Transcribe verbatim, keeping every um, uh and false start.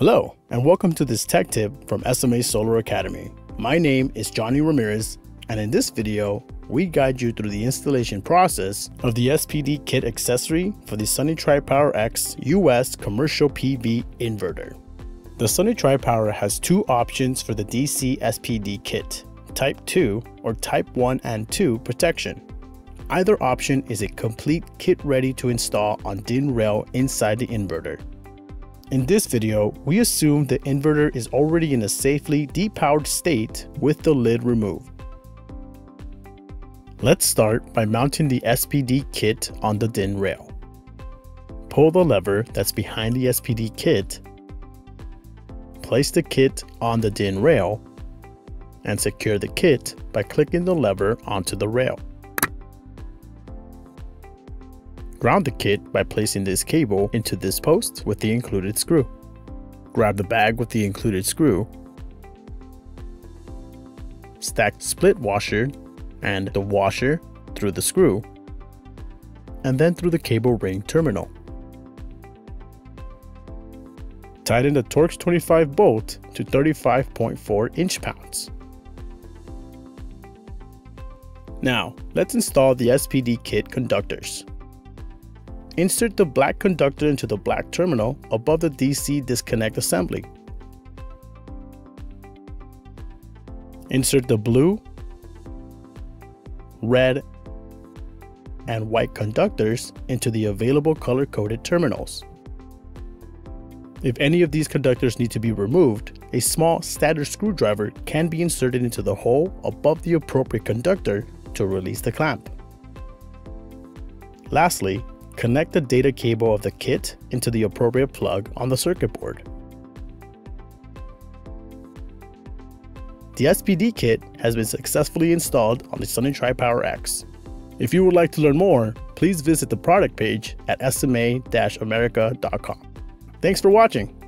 Hello, and welcome to this tech tip from S M A Solar Academy. My name is Johnny Ramirez, and in this video, we guide you through the installation process of the S P D Kit accessory for the Sunny TriPower X U S commercial P V inverter. The Sunny TriPower has two options for the D C S P D Kit, Type two or Type one and two protection. Either option is a complete kit ready to install on D I N rail inside the inverter. In this video, we assume the inverter is already in a safely depowered state with the lid removed. Let's start by mounting the S P D kit on the D I N rail. Pull the lever that's behind the S P D kit, place the kit on the D I N rail, and secure the kit by clicking the lever onto the rail. Ground the kit by placing this cable into this post with the included screw. Grab the bag with the included screw, stack the split washer and the washer through the screw, and then through the cable ring terminal. Tighten the Torx twenty-five bolt to thirty-five point four inch-pounds. Now, let's install the S P D kit conductors. Insert the black conductor into the black terminal above the D C disconnect assembly. Insert the blue, red, and white conductors into the available color-coded terminals. If any of these conductors need to be removed, a small standard screwdriver can be inserted into the hole above the appropriate conductor to release the clamp. Lastly, connect the data cable of the kit into the appropriate plug on the circuit board. The S P D kit has been successfully installed on the Sunny TriPower X. If you would like to learn more, please visit the product page at S M A dash america dot com. Thanks for watching.